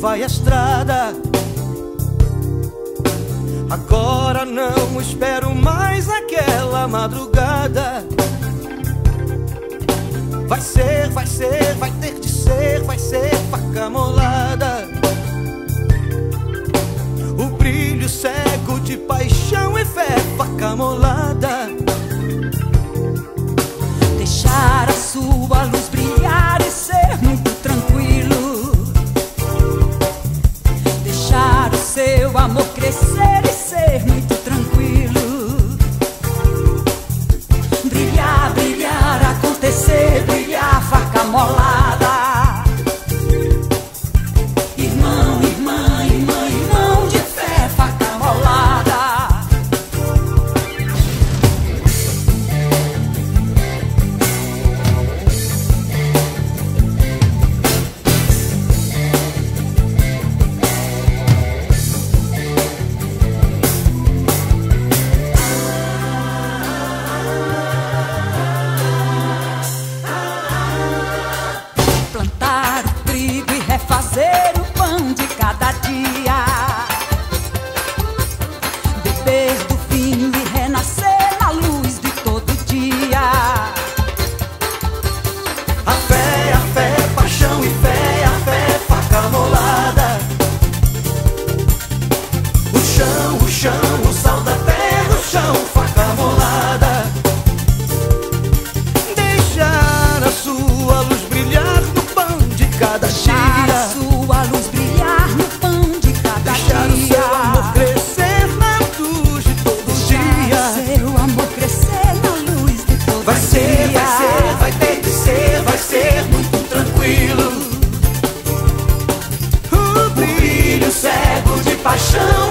vai a estrada. Agora não espero mais aquela madrugada. Vai ser, vai ser, vai ter de ser, vai ser faca molada. O brilho cego de paixão e fé, faca molada. Deixar a sua luz brilhar e ser muito tranquilo. Deixar o seu amor crescer e ser muito tranquilo. Brilhar, brilhar, acontecer, brilhar, faca molada. Irmão, irmã, irmã, irmão de fé, faca molada. Plantar o trigo e refazer o pão de cada dia. Beber do vinho e renascer na luz de todo dia. A fé, paixão e fé, a fé, faca molada. O chão, o sal da terra, o chão, faca molada. Deixar a sua luz brilhar no pão de cada dia. Deixar a sua luz brilhar no pão de cada dia. Deixar o seu amor crescer na luz de todo dia. Deixar o seu amor crescer na luz de todo dia. Vai ser, vai ter de ser, vai ser muito tranquilo. O brilho cego de paixão.